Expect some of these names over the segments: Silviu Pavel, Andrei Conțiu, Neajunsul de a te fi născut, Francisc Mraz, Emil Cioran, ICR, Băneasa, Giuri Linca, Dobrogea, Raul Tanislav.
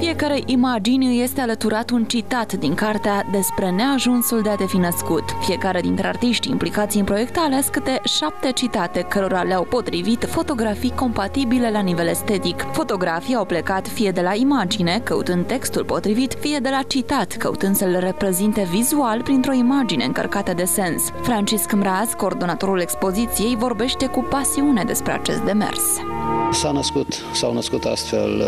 Fiecare imagini este alăturat un citat din cartea despre neajunsul de a te fi născut. Fiecare dintre artiștii implicați în proiect a ales câte 7 citate, cărora le-au potrivit fotografii compatibile la nivel estetic. Fotografii au plecat fie de la imagine, căutând textul potrivit, fie de la citat, căutând să-l reprezinte vizual printr-o imagine încărcată de sens. Francisc Mraz, coordonatorul expoziției, vorbește cu pasiune despre acest demers. S-au născut astfel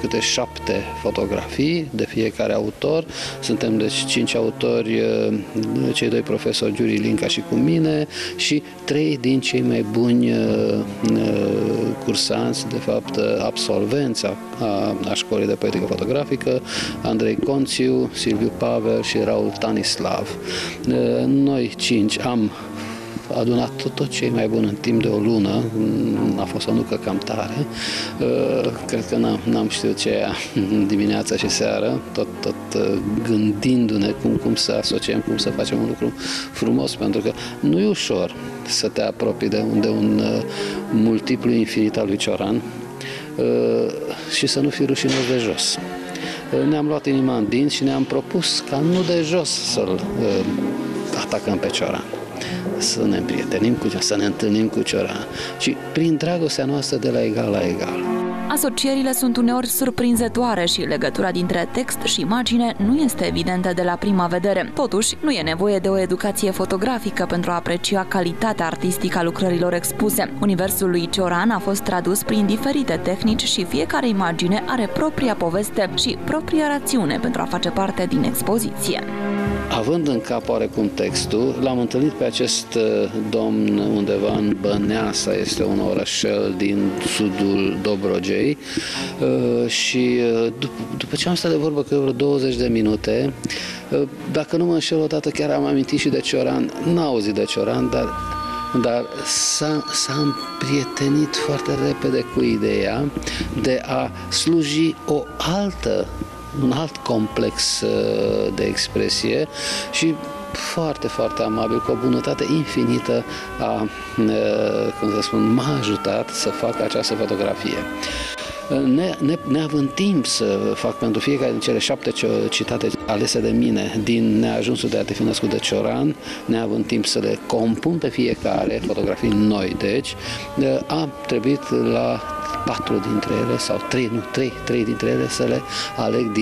câte 7 fotografii de fiecare autor. Suntem deci 5 autori, cei 2 profesori, Giuri Linca și cu mine, și 3 din cei mai buni cursanți, de fapt absolvenți a școlii de poetică fotografică, Andrei Conțiu, Silviu Pavel și Raul Tanislav. Noi 5 am adunat tot ce e mai bun în timp de o lună. A fost o nucă cam tare. Cred că n-am știut ce ea dimineața și seara, tot gândindu-ne cum să asociem, cum să facem un lucru frumos, pentru că nu e ușor să te apropii de un multiplu infinit al lui Cioran și să nu fii rușinos de jos. Ne-am luat inima în dinți și ne-am propus ca nu de jos să-l atacăm pe Cioran, să ne împrietenim cu Cioran, să ne întâlnim cu Cioran și prin dragostea noastră de la egal la egal. Asocierile sunt uneori surprinzătoare și legătura dintre text și imagine nu este evidentă de la prima vedere. Totuși, nu e nevoie de o educație fotografică pentru a aprecia calitatea artistică a lucrărilor expuse. Universul lui Cioran a fost tradus prin diferite tehnici și fiecare imagine are propria poveste și propria rațiune pentru a face parte din expoziție. Având în cap oarecum textul, l-am întâlnit pe acest domn undeva în Băneasa, este un orășel din sudul Dobrogei, și după ce am stat de vorbă că vreo 20 de minute, dacă nu mă înșel odată, chiar am amintit și de Cioran, n-a auzit de Cioran, dar s-a împrietenit foarte repede cu ideea de a sluji un alt complex de expresie și foarte, foarte amabil, cu o bunătate infinită m-a ajutat să fac această fotografie. Neavând timp să fac pentru fiecare din cele 7 citate alese de mine din Neajunsul de a te fi născut de Cioran, neavând timp să le compun pe fiecare, fotografii noi deci, am trebuit la 4 dintre ele, sau 3 dintre ele să le aleg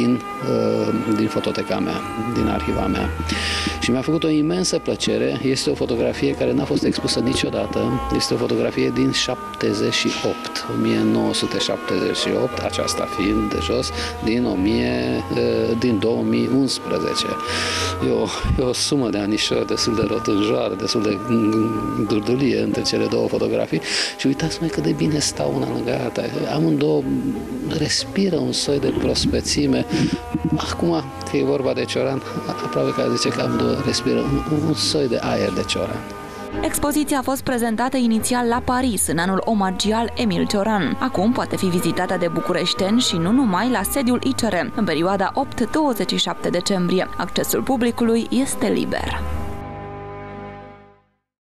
din fototeca mea, din arhiva mea. Și mi-a făcut o imensă plăcere. Este o fotografie care n-a fost expusă niciodată. Este o fotografie din 1978, aceasta fiind de jos din 2011. E o sumă de anișori destul de rotunjoară, destul de durdulie între cele două fotografii și uitați-mă cât de bine stau una lângă alta. Amândouă respiră un soi de prospețime. Acum că e vorba de Cioran, aproape că zice că amândouă respiră un soi de aer de Cioran. Expoziția a fost prezentată inițial la Paris, în anul omagial Emil Cioran. Acum poate fi vizitată de bucureșteni și nu numai, la sediul ICR, în perioada 8-27 decembrie. Accesul publicului este liber.